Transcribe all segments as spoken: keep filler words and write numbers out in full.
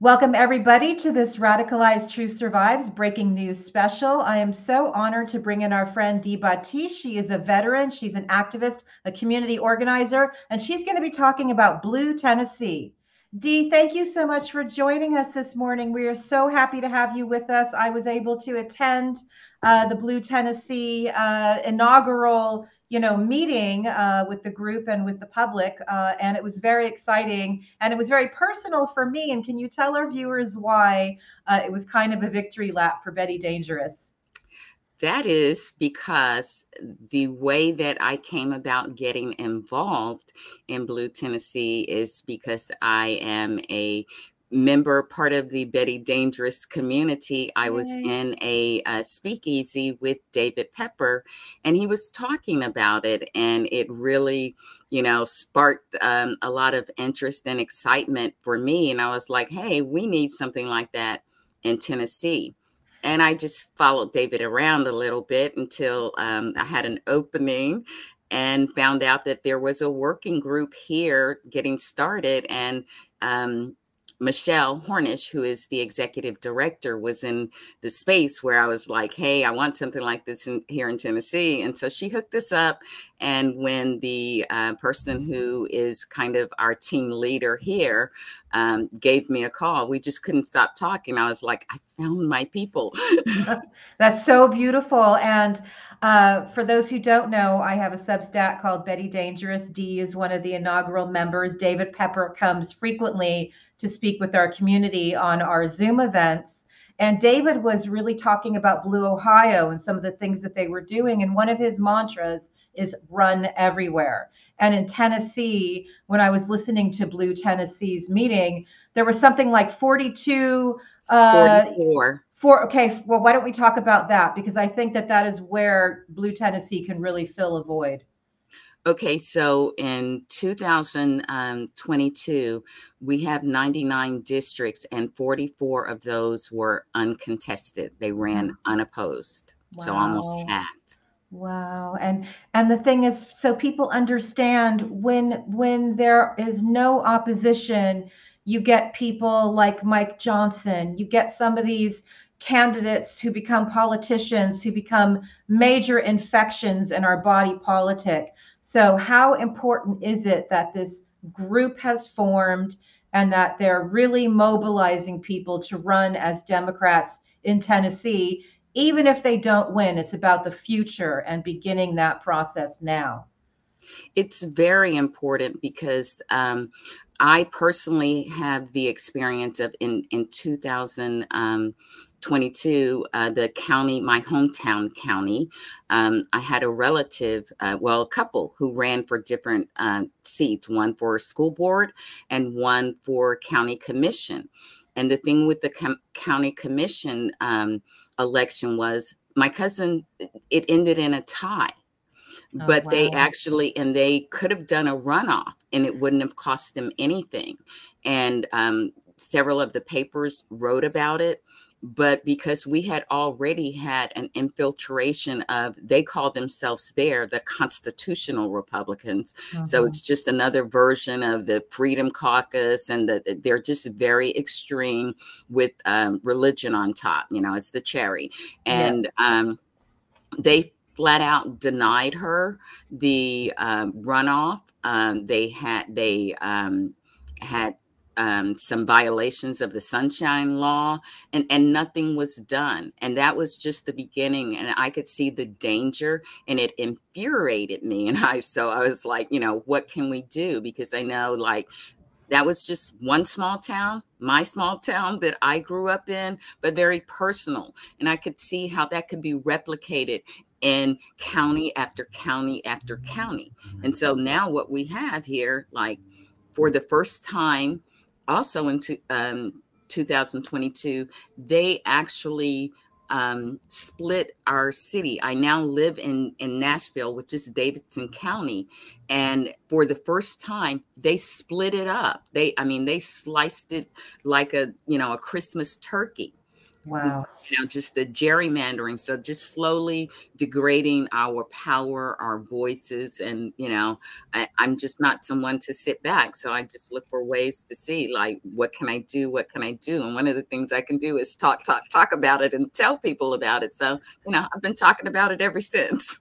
Welcome, everybody, to this Radicalized Truth Survives Breaking News special. I am so honored to bring in our friend Dee Batiste. She is a veteran. She's an activist, a community organizer, and she's going to be talking about Blue Tennessee. Dee, thank you so much for joining us this morning. We are so happy to have you with us. I was able to attend uh, the Blue Tennessee uh, inaugural you know, meeting uh, with the group and with the public. Uh, and it was very exciting and it was very personal for me. And can you tell our viewers why uh, it was kind of a victory lap for Betty Dangerous? That is because the way that I came about getting involved in Blue Tennessee is because I am a member, part of the Betty Dangerous community. I was in a uh, speakeasy with David Pepper, and he was talking about it, and it really, you know, sparked um, a lot of interest and excitement for me. And I was like, hey, we need something like that in Tennessee. And I just followed David around a little bit until um, I had an opening and found out that there was a working group here getting started. And um, Michelle Hornish, who is the executive director, was in the space where I was like, hey, I want something like this in, here in Tennessee. And so she hooked us up. And when the uh, person who is kind of our team leader here um, gave me a call, we just couldn't stop talking. I was like, I found my people. That's so beautiful. And uh, for those who don't know, I have a Substack called Betty Dangerous. Dee is one of the inaugural members. David Pepper comes frequently to speak with our community on our Zoom events. And David was really talking about Blue Ohio and some of the things that they were doing. And one of his mantras is run everywhere. And in Tennessee, when I was listening to Blue Tennessee's meeting, there was something like forty-two. Uh, forty-four. Four, okay, well, why don't we talk about that? Because I think that that is where Blue Tennessee can really fill a void. Okay, so in two thousand twenty-two, we have ninety-nine districts, and forty-four of those were uncontested. They ran unopposed, wow. So almost half. Wow, and and the thing is, so people understand when when there is no opposition, you get people like Mike Johnson. You get some of these candidates who become politicians, who become major infections in our body politic. So how important is it that this group has formed and that they're really mobilizing people to run as Democrats in Tennessee, even if they don't win? It's about the future and beginning that process now. It's very important because um, I personally have the experience of in, in two thousand twenty-two, uh, the county, my hometown county, um, I had a relative, uh, well, a couple who ran for different uh, seats, one for school board and one for county commission. And the thing with the com county commission um, election was my cousin, it ended in a tie, oh, but wow. They actually, and they could have done a runoff and it wouldn't have cost them anything. And um, several of the papers wrote about it. But because we had already had an infiltration of, they call themselves there, the Constitutional Republicans. Mm-hmm. So it's just another version of the Freedom Caucus, and the, they're just very extreme with um, religion on top. You know, it's the cherry. And yeah. um, they flat out denied her the um, runoff. Um, they had, they um, had, Um, some violations of the Sunshine Law, and, and nothing was done. And that was just the beginning. And I could see the danger, and it infuriated me. And I, so I was like, you know, what can we do? Because I know, like, that was just one small town, my small town that I grew up in, but very personal. And I could see how that could be replicated in county after county after county. And so now what we have here, like, for the first time, also in um, two thousand twenty-two, they actually um, split our city. I now live in, in Nashville, which is Davidson County. And for the first time, they split it up. They, I mean, they sliced it like a, you know, a Christmas turkey. Wow. You know, just the gerrymandering. So just slowly degrading our power, our voices. And, you know, I, I'm just not someone to sit back. So I just look for ways to see, like, what can I do? What can I do? And one of the things I can do is talk, talk, talk about it and tell people about it. So, you know, I've been talking about it ever since.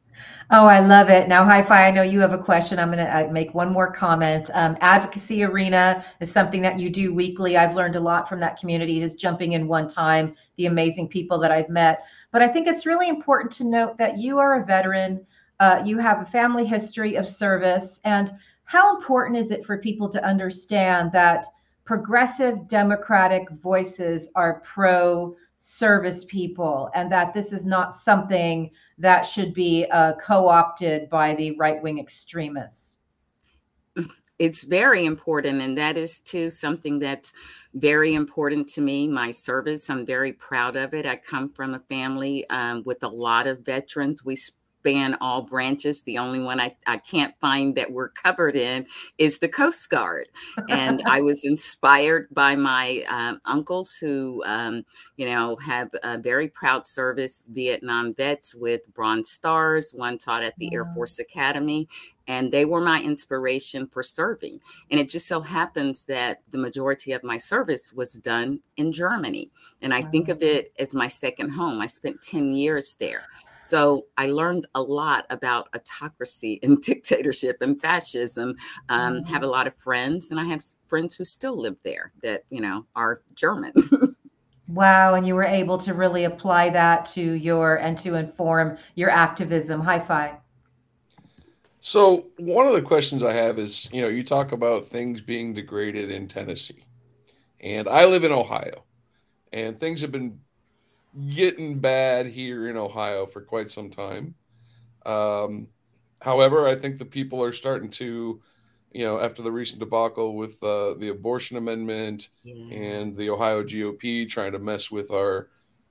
Oh, I love it. Now, Hi-Fi, I know you have a question. I'm going to make one more comment. Um, Advocacy Arena is something that you do weekly. I've learned a lot from that community, just jumping in one time, the amazing people that I've met. But I think it's really important to note that you are a veteran. Uh, you have a family history of service. And how important is it for people to understand that progressive Democratic voices are pro service people, and that this is not something that should be uh, co-opted by the right-wing extremists? It's very important, and that is too something that's very important to me, my service. I'm very proud of it. I come from a family um, with a lot of veterans. We span all branches. The only one I, I can't find that we're covered in is the Coast Guard. And I was inspired by my um, uncles who, um, you know, have a very proud service, Vietnam vets with Bronze Stars. One taught at the yeah. Air Force Academy. And they were my inspiration for serving. And it just so happens that the majority of my service was done in Germany. And I think of it as my second home. I spent ten years there. So I learned a lot about autocracy and dictatorship and fascism. Um, mm-hmm. Have a lot of friends, and I have friends who still live there that, you know, are German. Wow. And you were able to really apply that to your and to inform your activism. Hi-Fi. So one of the questions I have is, you know, you talk about things being degraded in Tennessee, and I live in Ohio, and things have been getting bad here in Ohio for quite some time. Um, however, I think the people are starting to, you know, after the recent debacle with uh, the abortion amendment yeah. and the Ohio G O P trying to mess with our,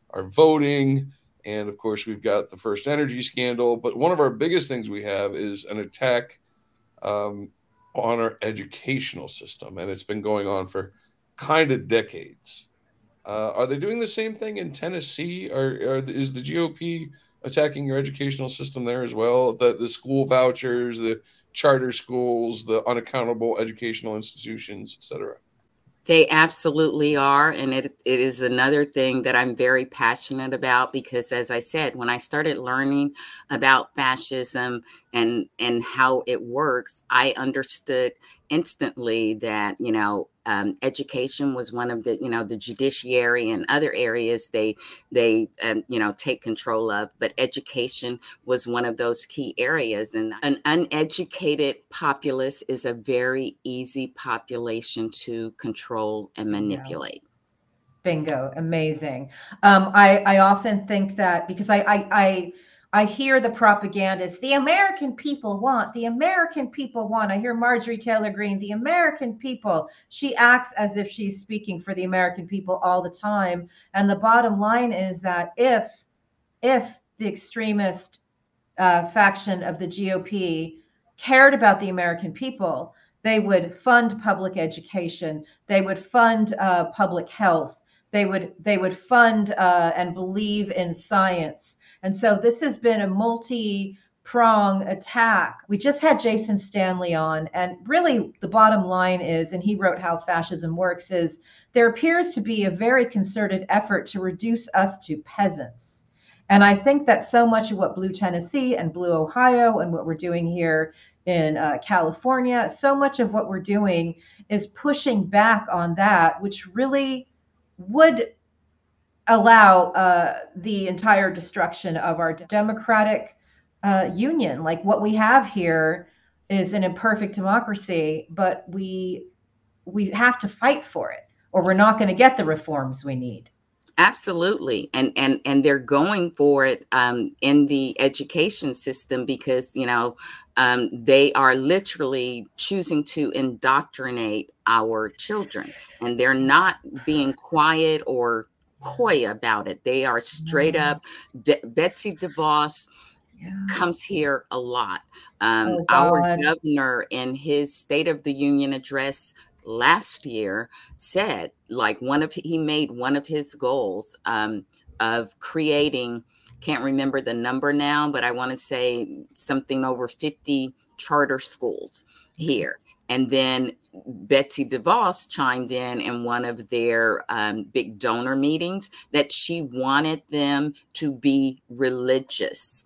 our voting. And of course, we've got the first energy scandal. But one of our biggest things we have is an attack um, on our educational system. And it's been going on for kind of decades. Uh, are they doing the same thing in Tennessee? Or, or is the G O P attacking your educational system there as well? The, the school vouchers, the charter schools, the unaccountable educational institutions, et cetera. They absolutely are. And it, it is another thing that I'm very passionate about, because, as I said, when I started learning about fascism and, and how it works, I understood instantly that, you know, um, education was one of the, you know, the judiciary and other areas they, they, um, you know, take control of, but education was one of those key areas. And an uneducated populace is a very easy population to control and manipulate. Yeah. Bingo. Amazing. Um, I, I often think that, because I, I, I, I hear the propagandists, the American people want, the American people want. I hear Marjorie Taylor Greene, the American people. She acts as if she's speaking for the American people all the time. And the bottom line is that if, if the extremist uh, faction of the G O P cared about the American people, they would fund public education. They would fund uh, public health. They would, they would fund uh, and believe in science. And so this has been a multi-prong attack. We just had Jason Stanley on, and really the bottom line is, and he wrote How Fascism Works, is there appears to be a very concerted effort to reduce us to peasants. And I think that so much of what Blue Tennessee and Blue Ohio and what we're doing here in uh, California, so much of what we're doing is pushing back on that, which really would allow uh, the entire destruction of our democratic uh, union. Like, what we have here is an imperfect democracy, but we we have to fight for it, or we're not going to get the reforms we need. Absolutely. And, and, and they're going for it um, in the education system, because, you know, um, they are literally choosing to indoctrinate our children, and they're not being quiet or coy about it. They are straight up. De- Betsy DeVos yeah. comes here a lot. Um, oh, our governor, in his State of the Union address, last year said, like one of, he made one of his goals um, of creating, can't remember the number now, but I want to say something over fifty charter schools here. And then Betsy DeVos chimed in in one of their um, big donor meetings that she wanted them to be religious.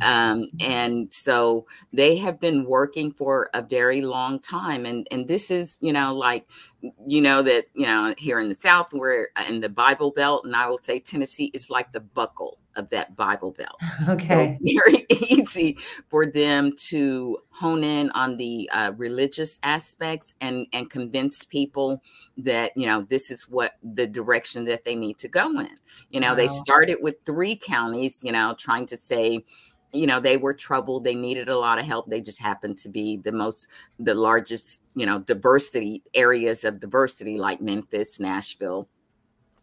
Um, and so they have been working for a very long time. And, and this is, you know, like, you know, that, you know, here in the South, we're in the Bible Belt, and I will say Tennessee is like the buckle of that Bible Belt. Okay. So it's very easy for them to hone in on the uh, religious aspects and, and convince people that, you know, this is what the direction that they need to go in. You know, wow. They started with three counties, you know, trying to say, you know, they were troubled. They needed a lot of help. They just happened to be the most, the largest, you know, diversity areas of diversity, like Memphis, Nashville,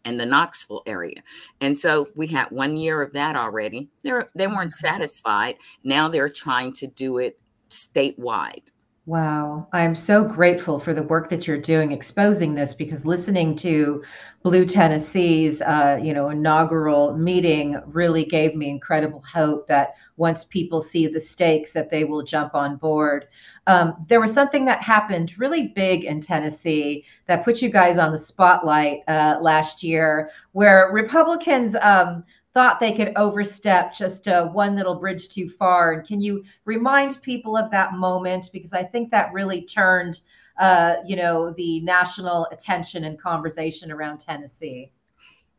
and the Knoxville area. And so we had one year of that already. They're, they weren't satisfied. Now they're trying to do it statewide. Wow. I'm so grateful for the work that you're doing exposing this, because listening to Blue Tennessee's uh, you know, inaugural meeting really gave me incredible hope that once people see the stakes that they will jump on board. Um, there was something that happened really big in Tennessee that put you guys on the spotlight uh, last year, where Republicans um, thought they could overstep just uh, one little bridge too far. And can you remind people of that moment? Because I think that really turned, uh, you know, the national attention and conversation around Tennessee.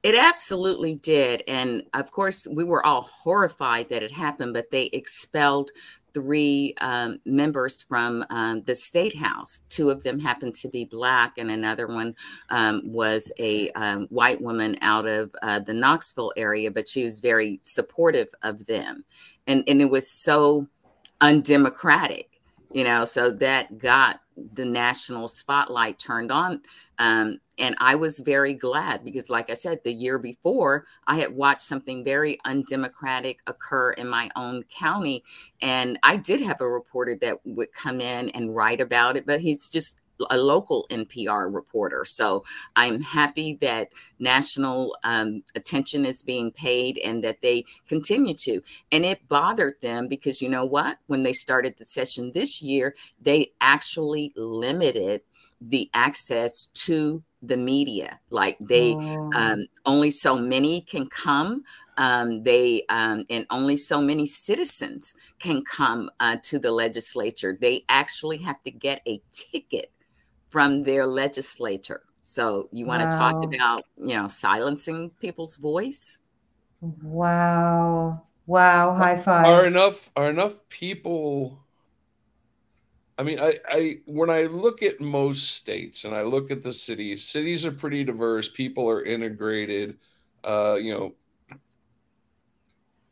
It absolutely did. And of course, we were all horrified that it happened, but they expelled three um, members from um, the state house. Two of them happened to be Black, and another one um, was a um, white woman out of uh, the Knoxville area, but she was very supportive of them. And, and it was so undemocratic, you know, so that got the national spotlight turned on. Um, and I was very glad, because like I said, the year before I had watched something very undemocratic occur in my own county. And I did have a reporter that would come in and write about it, but he's just a local N P R reporter. So I'm happy that national um, attention is being paid and that they continue to. And it bothered them because, you know what, when they started the session this year, they actually limited the access to the media. Like they, oh. um, only so many can come. Um, they, um, and only so many citizens can come uh, to the legislature. They actually have to get a ticket from their legislature. So you want wow. to talk about, you know, silencing people's voice? Wow. Wow. High five. Are enough, are enough people, I mean, I, I, when I look at most states and I look at the cities, cities are pretty diverse. People are integrated. Uh, you know,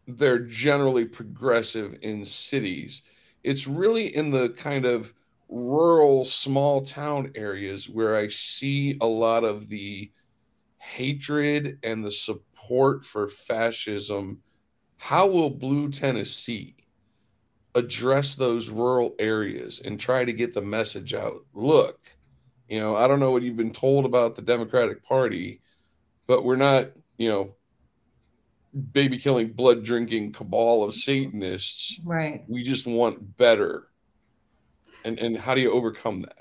they're generally progressive in cities. It's really in the kind of rural small town areas where I see a lot of the hatred and the support for fascism. How will Blue Tennessee address those rural areas and try to get the message out? Look, you know, I don't know what you've been told about the Democratic Party, but we're not, you know, baby killing, blood drinking cabal of Satanists. Right. We just want better. And, and how do you overcome that?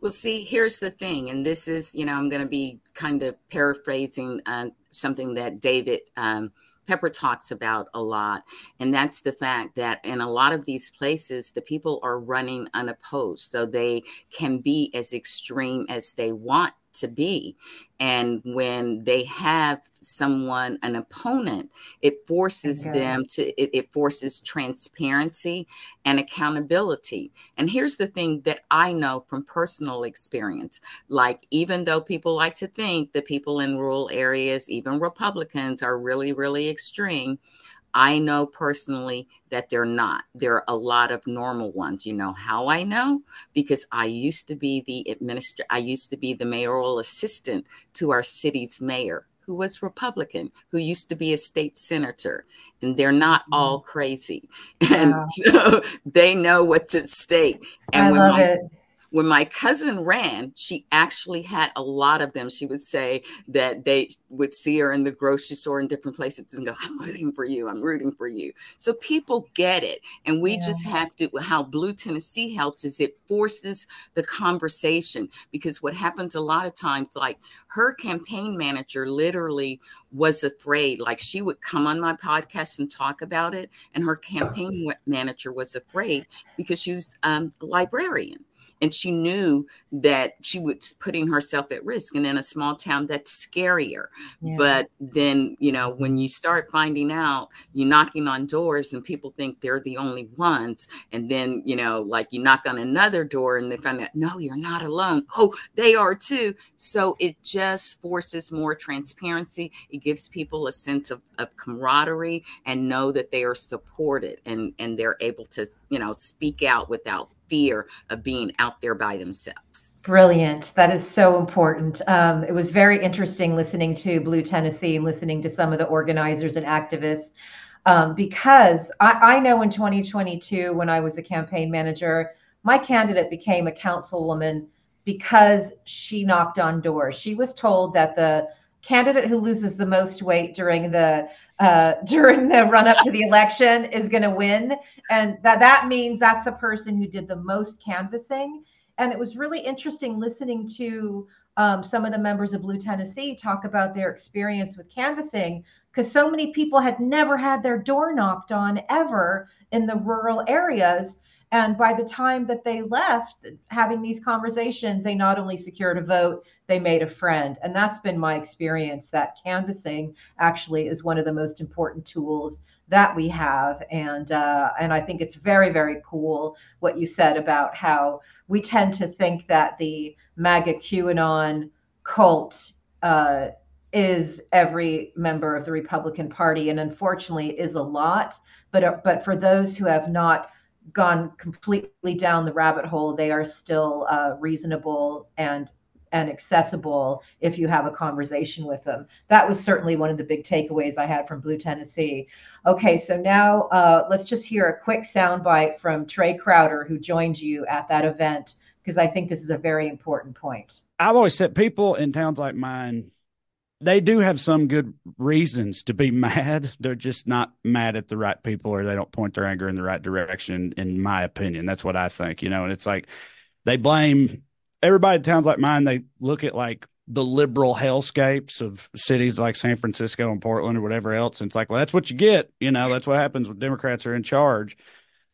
Well, see, here's the thing. And this is, you know, I'm going to be kind of paraphrasing uh, something that David um, Pepper talks about a lot. And that's the fact that in a lot of these places, the people are running unopposed. So they can be as extreme as they want to be. And when they have someone, an opponent, it forces okay. them to, it, it forces transparency and accountability. And here's the thing that I know from personal experience, like, even though people like to think that people in rural areas, even Republicans, are really, really extreme, I know personally that they're not. There are a lot of normal ones. You know how I know? Because I used to be the administrator. I used to be the mayoral assistant to our city's mayor, who was Republican, who used to be a state senator. And they're not all crazy. And yeah. so they know what's at stake. And I when love my, it. When my cousin ran, she actually had a lot of them. She would say that they would see her in the grocery store in different places and go, I'm rooting for you. I'm rooting for you. So people get it. And we yeah. just have to, how Blue Tennessee helps is it forces the conversation, because what happens a lot of times, like her campaign manager literally was afraid, like she would come on my podcast and talk about it. And her campaign manager was afraid because she was um, a librarian. And she knew that she was putting herself at risk. And in a small town, that's scarier. Yeah. But then, you know, when you start finding out, you're knocking on doors and people think they're the only ones. And then, you know, like you knock on another door and they find out, no, you're not alone. Oh, they are too. So it just forces more transparency. It gives people a sense of, of camaraderie and know that they are supported and, and they're able to, you know, speak out without fear of being out there by themselves. Brilliant. That is so important. Um, it was very interesting listening to Blue Tennessee and listening to some of the organizers and activists, um, because I, I know in twenty twenty-two, when I was a campaign manager, my candidate became a councilwoman because she knocked on doors. She was told that the candidate who loses the most weight during the Uh, during the run up to the election is going to win. And that, that means that's the person who did the most canvassing. And it was really interesting listening to um, some of the members of Blue Tennessee talk about their experience with canvassing, because so many people had never had their door knocked on ever in the rural areas. And by the time that they left having these conversations, they not only secured a vote, they made a friend. And that's been my experience, that canvassing actually is one of the most important tools that we have. And uh, and I think it's very, very cool what you said about how we tend to think that the MAGA QAnon cult uh, is every member of the Republican Party. And unfortunately, it is a lot. But, uh, but for those who have not gone completely down the rabbit hole, they are still uh, reasonable and and accessible if you have a conversation with them. That was certainly one of the big takeaways I had from Blue Tennessee. Okay, so now uh, let's just hear a quick soundbite from Trey Crowder, who joined you at that event, because I think this is a very important point. I've always said people in towns like mine, they do have some good reasons to be mad. They're just not mad at the right people, or they don't point their anger in the right direction, in my opinion. That's what I think, you know, and it's like they blame everybody in towns like mine. They look at like the liberal hellscapes of cities like San Francisco and Portland or whatever else. And it's like, well, that's what you get. You know, that's what happens when Democrats are in charge.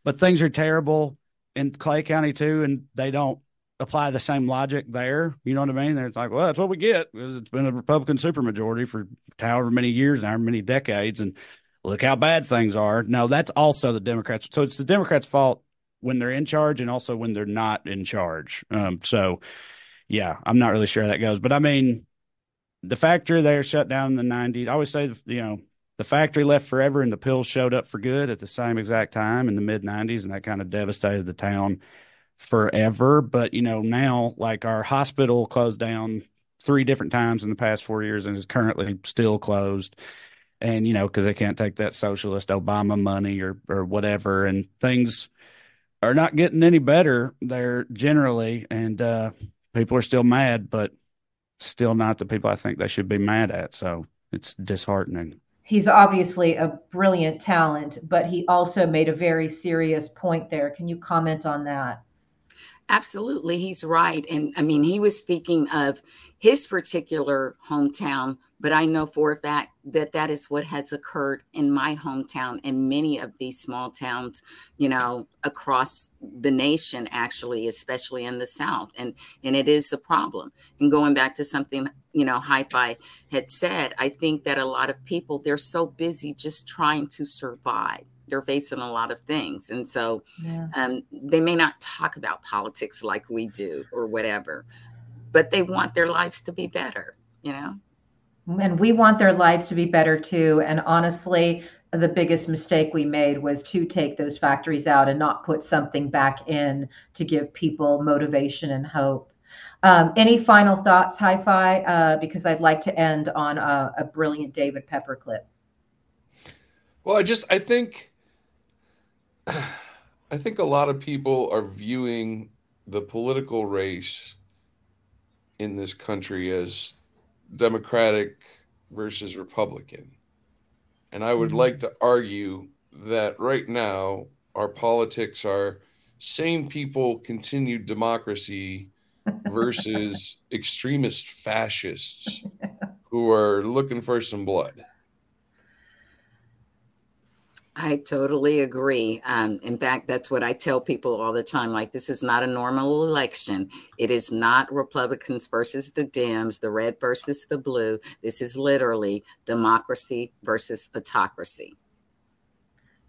But things are terrible in Clay County, too, and they don't apply the same logic there. You know what I mean? It's like, well, that's what we get, because it's been a Republican supermajority for however many years, however many decades, and look how bad things are. No, that's also the Democrats. So it's the Democrats' fault when they're in charge and also when they're not in charge. Um, so, yeah, I'm not really sure how that goes. But, I mean, the factory there shut down in the nineties. I always say, you know, the factory left forever and the pills showed up for good at the same exact time in the mid nineties, and that kind of devastated the town forever. But, you know, now, like, our hospital closed down three different times in the past four years and is currently still closed. And, you know, because they can't take that socialist Obama money or or whatever. And things are not getting any better there generally. And uh, people are still mad, but still not the people I think they should be mad at. So it's disheartening. He's obviously a brilliant talent, but he also made a very serious point there. Can you comment on that? Absolutely. He's right. And I mean, he was speaking of his particular hometown, but I know for a fact that that is what has occurred in my hometown and many of these small towns, you know, across the nation, actually, especially in the South. And, and it is a problem. And going back to something, you know, Hi-Fi had said, I think that a lot of people, they're so busy just trying to survive. They're facing a lot of things. And so yeah. um, they may not talk about politics like we do or whatever, but they want their lives to be better, you know? And we want their lives to be better too. And honestly, the biggest mistake we made was to take those factories out and not put something back in to give people motivation and hope. Um, any final thoughts, Hi-Fi? Uh, because I'd like to end on a, a brilliant David Pepper clip. Well, I just, I think, I think a lot of people are viewing the political race in this country as Democratic versus Republican. And I would like to argue that right now our politics are sane people, continued democracy versus extremist fascists who are looking for some blood. I totally agree. Um, in fact, that's what I tell people all the time. Like, this is not a normal election. It is not Republicans versus the Dems, the red versus the blue. This is literally democracy versus autocracy.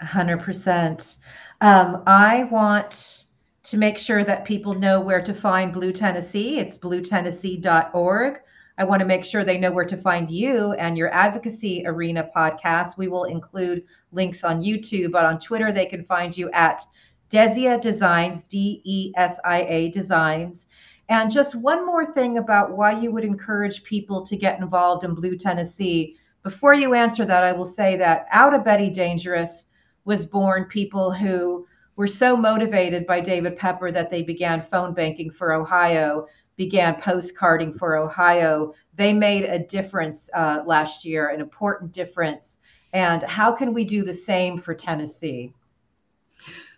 A hundred percent. Um, I want to make sure that people know where to find Blue Tennessee. It's blue tennessee dot org. I want to make sure they know where to find you and your Advocacy Arena podcast. We will include links on YouTube, but on Twitter, they can find you at Desia Designs, D E S I A Designs. And just one more thing about why you would encourage people to get involved in Blue Tennessee. Before you answer that, I will say that out of Betty Dangerous was born people who were so motivated by David Pepper that they began phone banking for Ohio, began postcarding for Ohio. They made a difference uh, last year, an important difference. And how can we do the same for Tennessee?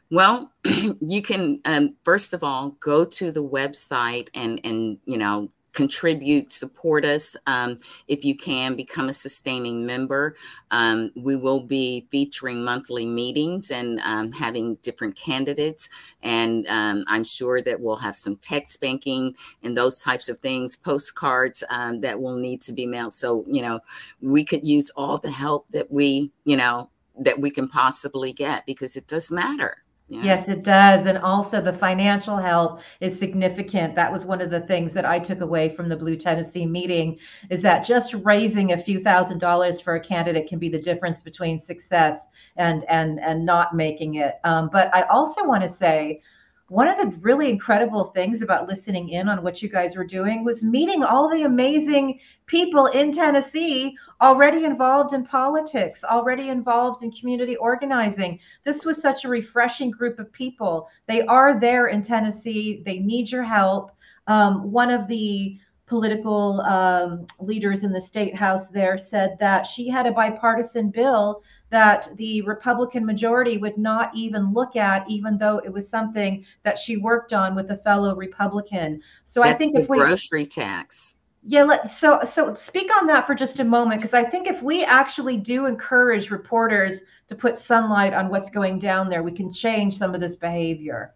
Well, you can, um, first of all, go to the website and, and you know, contribute, support us. Um, if you can, become a sustaining member. Um, we will be featuring monthly meetings and um, having different candidates. And um, I'm sure that we'll have some text banking and those types of things, postcards um, that will need to be mailed. So, you know, we could use all the help that we, you know, that we can possibly get, because it does matter. Yeah. Yes, it does. And also the financial help is significant. That was one of the things that I took away from the Blue Tennessee meeting, is that just raising a few thousand dollars for a candidate can be the difference between success and and and not making it. Um, but I also want to say, one of the really incredible things about listening in on what you guys were doing was meeting all the amazing people in Tennessee already involved in politics, already involved in community organizing. This was such a refreshing group of people. They are there in Tennessee. They need your help. Um, one of the political um, leaders in the state house there said that she had a bipartisan bill that the Republican majority would not even look at, even though it was something that she worked on with a fellow Republican. So That's I think the if we grocery tax. Yeah. Let, so so speak on that for just a moment, because I think if we actually do encourage reporters to put sunlight on what's going down there, we can change some of this behavior.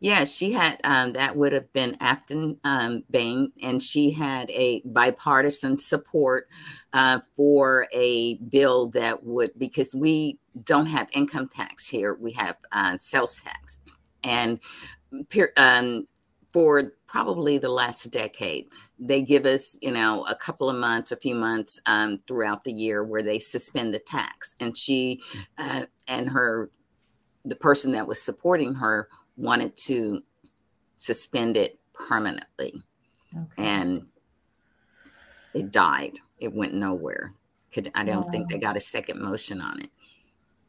Yeah, she had, um, that would have been Afton um, Bain, and she had a bipartisan support uh, for a bill that would, because we don't have income tax here, we have uh, sales tax. And um, for probably the last decade, they give us, you know, a couple of months, a few months um, throughout the year where they suspend the tax. And she uh, and her, the person that was supporting her, wanted to suspend it permanently. Okay. And it died. It went nowhere. Could, I don't wow. think they got a second motion on it.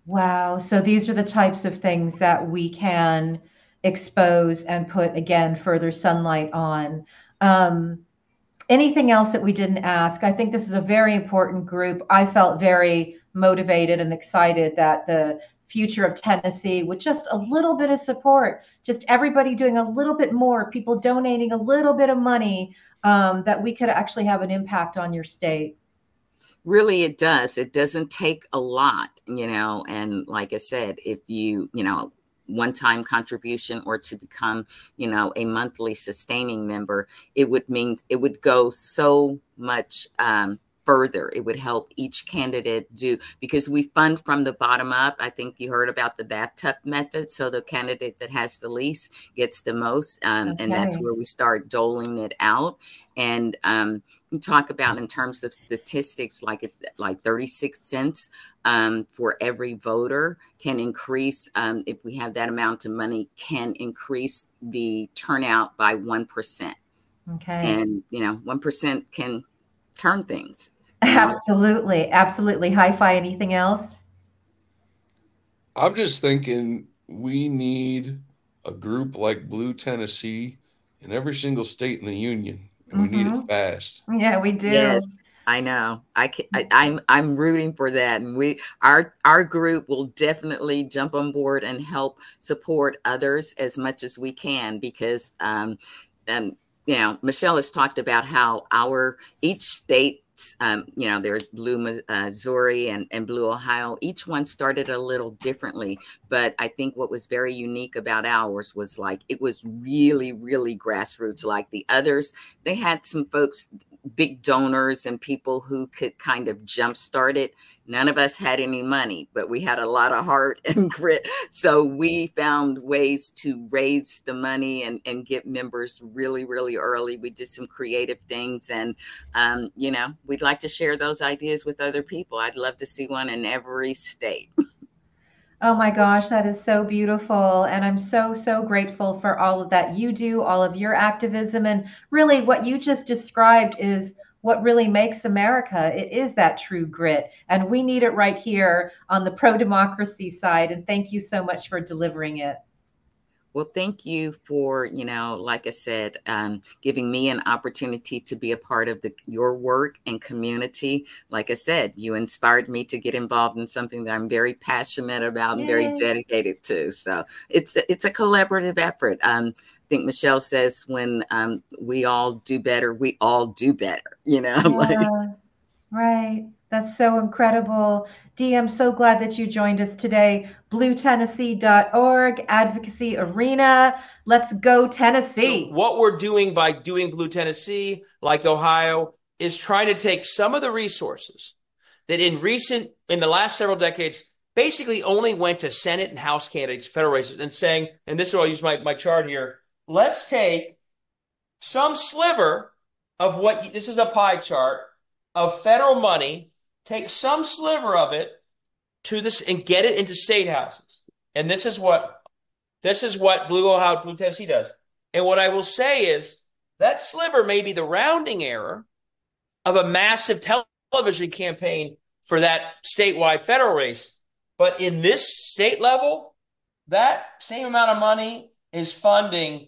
Wow. So these are the types of things that we can expose and put, again, further sunlight on. Um, anything else that we didn't ask? I think this is a very important group. I felt very motivated and excited that the future of Tennessee, with just a little bit of support, just everybody doing a little bit more, people donating a little bit of money, um, that we could actually have an impact on your state. Really, it does. It doesn't take a lot, you know, and like I said, if you, you know, one-time contribution or to become, you know, a monthly sustaining member, it would mean it would go so much um, further. It would help each candidate do, because we fund from the bottom up. I think you heard about the bathtub method. So the candidate that has the least gets the most. Um, okay. And that's where we start doling it out. And um, we talk about in terms of statistics, like it's like thirty-six cents um, for every voter can increase. Um, if we have that amount of money, can increase the turnout by one percent. Okay. And, you know, one percent can turn things. Absolutely. Absolutely. Hi-Fi, anything else? I'm just thinking we need a group like Blue Tennessee in every single state in the union, and mm-hmm. we need it fast. Yeah, we do. Yes, I know. I can, I, I'm I'm rooting for that, and we our our group will definitely jump on board and help support others as much as we can, because um um you know, Michelle has talked about how our each state. Um, you know, there's Blue Missouri and, and Blue Ohio. Each one started a little differently, but I think what was very unique about ours was like, it was really, really grassroots. Like the others, they had some folks, big donors and people who could kind of jumpstart it. None of us had any money, but we had a lot of heart and grit. So we found ways to raise the money and, and get members really, really early. We did some creative things, and, um, you know, we'd like to share those ideas with other people. I'd love to see one in every state. Oh my gosh, that is so beautiful. And I'm so, so grateful for all of that you do, all of your activism. And really what you just described is what really makes America. It is that true grit, and we need it right here on the pro-democracy side. And thank you so much for delivering it. Well, thank you for, you know, like I said, um, giving me an opportunity to be a part of the, your work and community. Like I said, you inspired me to get involved in something that I'm very passionate about and Yay. very dedicated to. So it's, it's a collaborative effort. Um, I think Michelle says when um, we all do better, we all do better, you know. Yeah, like, right. That's so incredible. Dee, I'm so glad that you joined us today. Blue Tennessee dot org, Advocacy Arena. Let's go Tennessee. So what we're doing by doing Blue Tennessee, like Ohio, is trying to take some of the resources that in recent, in the last several decades, basically only went to Senate and House candidates, federal races, and saying, and this is where I'll use my, my chart here, let's take some sliver of what, this is a pie chart, of federal money, take some sliver of it to this and get it into state houses. And this is what, this is what Blue Ohio, Blue Tennessee does. And what I will say is that sliver may be the rounding error of a massive television campaign for that statewide federal race. But in this state level, that same amount of money is funding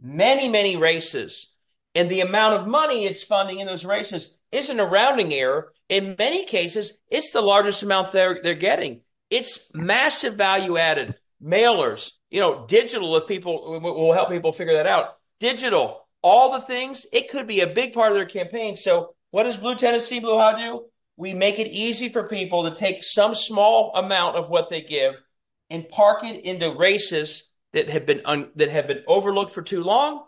many, many races. And the amount of money it's funding in those races isn't a rounding error. In many cases, it's the largest amount they're, they're getting. It's massive value added, mailers, you know, digital, if people will help people figure that out. Digital, all the things, it could be a big part of their campaign. So what does Blue Tennessee, Blue Ohio do? We make it easy for people to take some small amount of what they give and park it into races that have been un, that have been overlooked for too long.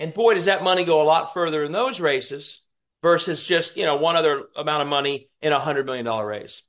And boy, does that money go a lot further in those races versus just, you know, one other amount of money in a one hundred million dollar race.